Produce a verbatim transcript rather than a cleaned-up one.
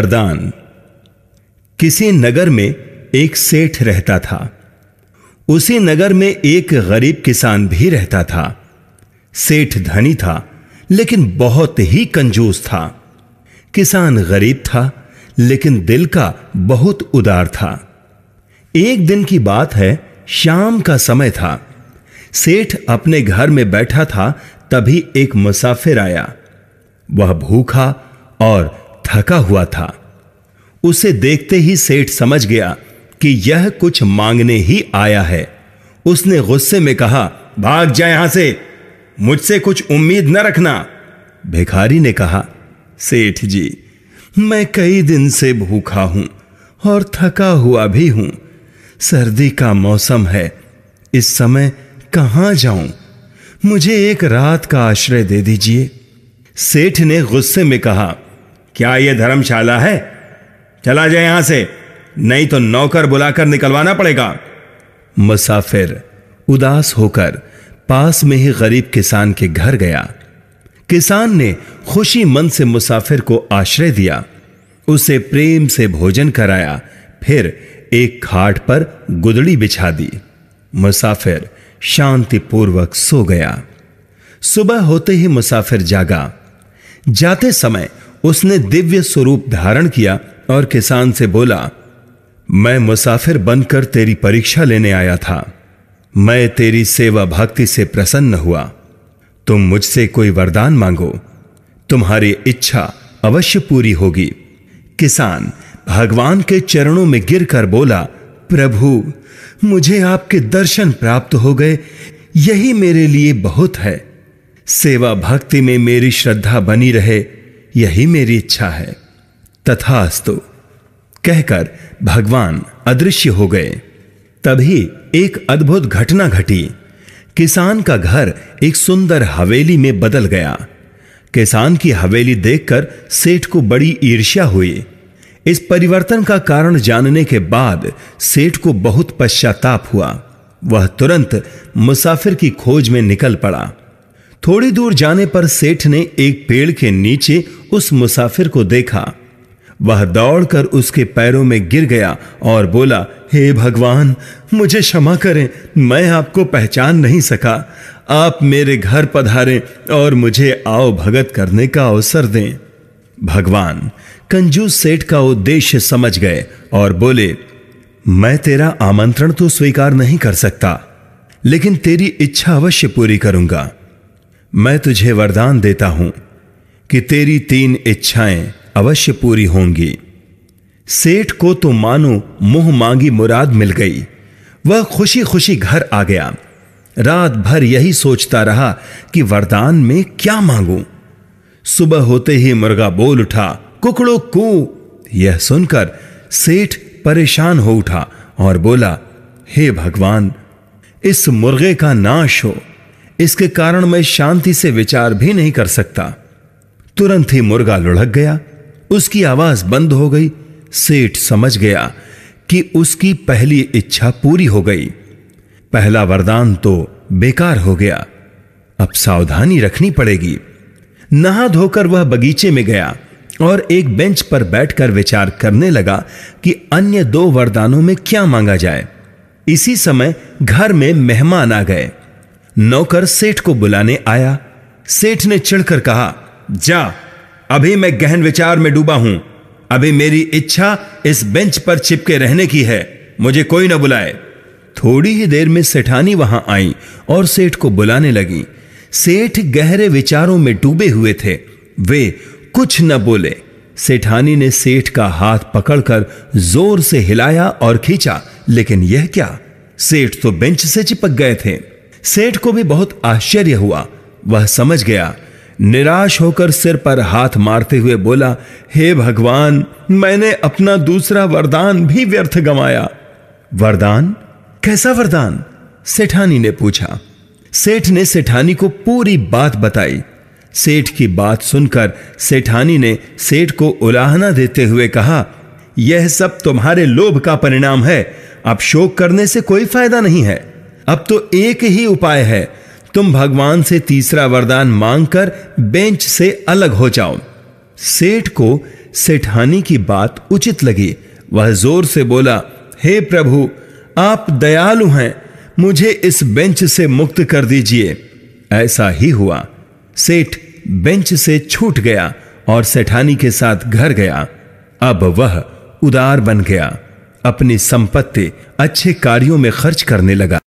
वरदान। किसी नगर में एक सेठ रहता था। उसी नगर में एक गरीब किसान भी रहता था। सेठ धनी था लेकिन बहुत ही कंजूस था। किसान गरीब था लेकिन दिल का बहुत उदार था। एक दिन की बात है, शाम का समय था। सेठ अपने घर में बैठा था, तभी एक मुसाफिर आया। वह भूखा और थका हुआ था। उसे देखते ही सेठ समझ गया कि यह कुछ मांगने ही आया है। उसने गुस्से में कहा, भाग जा यहां से, मुझसे कुछ उम्मीद न रखना। भिखारी ने कहा, सेठ जी, मैं कई दिन से भूखा हूं और थका हुआ भी हूं। सर्दी का मौसम है, इस समय कहां जाऊं? मुझे एक रात का आश्रय दे दीजिए। सेठ ने गुस्से में कहा, क्या यह धर्मशाला है? चला जाए यहां से, नहीं तो नौकर बुलाकर निकलवाना पड़ेगा। मुसाफिर उदास होकर पास में ही गरीब किसान के घर गया। किसान ने खुशी मन से मुसाफिर को आश्रय दिया। उसे प्रेम से भोजन कराया, फिर एक खाट पर गुदड़ी बिछा दी। मुसाफिर शांतिपूर्वक सो गया। सुबह होते ही मुसाफिर जागा। जाते समय उसने दिव्य स्वरूप धारण किया और किसान से बोला, मैं मुसाफिर बनकर तेरी परीक्षा लेने आया था। मैं तेरी सेवा भक्ति से प्रसन्न हुआ। तुम मुझसे कोई वरदान मांगो, तुम्हारी इच्छा अवश्य पूरी होगी। किसान भगवान के चरणों में गिरकर बोला, प्रभु, मुझे आपके दर्शन प्राप्त हो गए, यही मेरे लिए बहुत है। सेवा भक्ति में मेरी श्रद्धा बनी रहे, यही मेरी इच्छा है। तथास्तु कहकर भगवान अदृश्य हो गए। तभी एक अद्भुत घटना घटी। किसान का घर एक सुंदर हवेली में बदल गया। किसान की हवेली देखकर सेठ को बड़ी ईर्ष्या हुई। इस परिवर्तन का कारण जानने के बाद सेठ को बहुत पश्चाताप हुआ। वह तुरंत मुसाफिर की खोज में निकल पड़ा। थोड़ी दूर जाने पर सेठ ने एक पेड़ के नीचे उस मुसाफिर को देखा। वह दौड़कर उसके पैरों में गिर गया और बोला, हे भगवान, मुझे क्षमा करें, मैं आपको पहचान नहीं सका। आप मेरे घर पधारें और मुझे आओ भगत करने का अवसर दें। भगवान कंजूस सेठ का उद्देश्य समझ गए और बोले, मैं तेरा आमंत्रण तो स्वीकार नहीं कर सकता, लेकिन तेरी इच्छा अवश्य पूरी करूंगा। मैं तुझे वरदान देता हूं कि तेरी तीन इच्छाएं अवश्य पूरी होंगी। सेठ को तो मानो मुंह मांगी मुराद मिल गई। वह खुशी खुशी घर आ गया। रात भर यही सोचता रहा कि वरदान में क्या मांगूं। सुबह होते ही मुर्गा बोल उठा, कुकड़ो कू। यह सुनकर सेठ परेशान हो उठा और बोला, हे भगवान, इस मुर्गे का नाश हो, इसके कारण मैं शांति से विचार भी नहीं कर सकता। तुरंत ही मुर्गा लुढ़क गया। उसकी आवाज बंद हो गई। सेठ समझ गया कि उसकी पहली इच्छा पूरी हो गई। पहला वरदान तो बेकार हो गया। अब सावधानी रखनी पड़ेगी। नहा धोकर वह बगीचे में गया और एक बेंच पर बैठकर विचार करने लगा कि अन्य दो वरदानों में क्या मांगा जाए। इसी समय घर में मेहमान आ गए। नौकर सेठ को बुलाने आया। सेठ ने चिढ़कर कहा, जा, अभी मैं गहन विचार में डूबा हूं। अभी मेरी इच्छा इस बेंच पर चिपके रहने की है, मुझे कोई न बुलाए। थोड़ी ही देर में सेठानी वहां आई और सेठ को बुलाने लगी। सेठ गहरे विचारों में डूबे हुए थे। वे कुछ न बोले। सेठानी ने सेठ का हाथ पकड़कर जोर से हिलाया और खींचा, लेकिन यह क्या, सेठ तो बेंच से चिपक गए थे। सेठ को भी बहुत आश्चर्य हुआ। वह समझ गया। निराश होकर सिर पर हाथ मारते हुए बोला, हे भगवान, मैंने अपना दूसरा वरदान भी व्यर्थ गंवाया। वरदान? कैसा वरदान? सेठानी ने पूछा। सेठ ने सेठानी को पूरी बात बताई। सेठ की बात सुनकर सेठानी ने सेठ को उलाहना देते हुए कहा, यह सब तुम्हारे लोभ का परिणाम है। अब शोक करने से कोई फायदा नहीं है। अब तो एक ही उपाय है, तुम भगवान से तीसरा वरदान मांगकर बेंच से अलग हो जाओ। सेठ को सेठानी की बात उचित लगी। वह जोर से बोला, हे प्रभु, आप दयालु हैं, मुझे इस बेंच से मुक्त कर दीजिए। ऐसा ही हुआ। सेठ बेंच से छूट गया और सेठानी के साथ घर गया। अब वह उदार बन गया, अपनी संपत्ति अच्छे कार्यों में खर्च करने लगा।